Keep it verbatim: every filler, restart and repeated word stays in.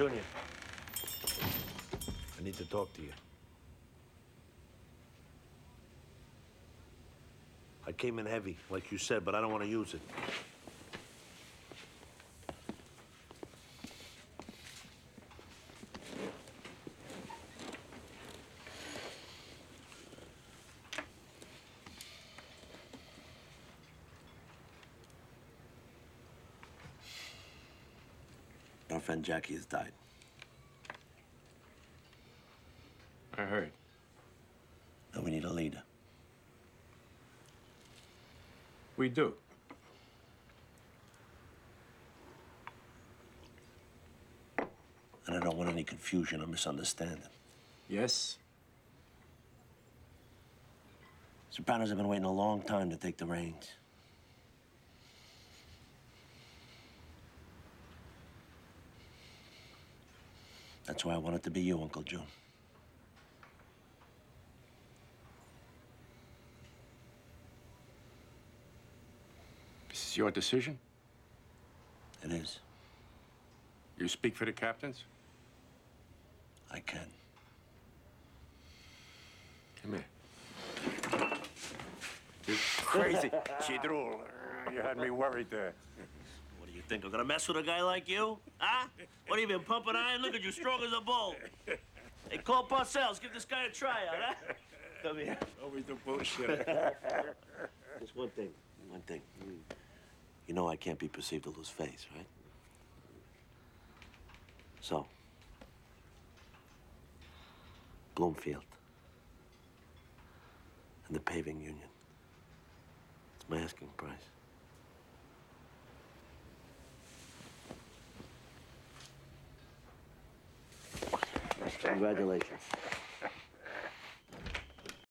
Junior. I need to talk to you. I came in heavy, like you said, but I don't want to use it. Our friend Jackie has died. I heard. Now we need a leader. We do. And I don't want any confusion or misunderstanding. Yes? Sopranos have been waiting a long time to take the reins. That's why I want it to be you, Uncle June. This is your decision? It is. You speak for the captains? I can. Come here. You're crazy. Chidrul, you had me worried there. What do you think, I'm gonna mess with a guy like you? Huh? What have you been, pumping iron? Look at you, strong as a bull. Hey, call Parcells, give this guy a tryout, huh? Come here. Always the bullshit. Just one thing. One thing. You know I can't be perceived to lose face, right? So, Bloomfield and the paving union. It's my asking price. Congratulations.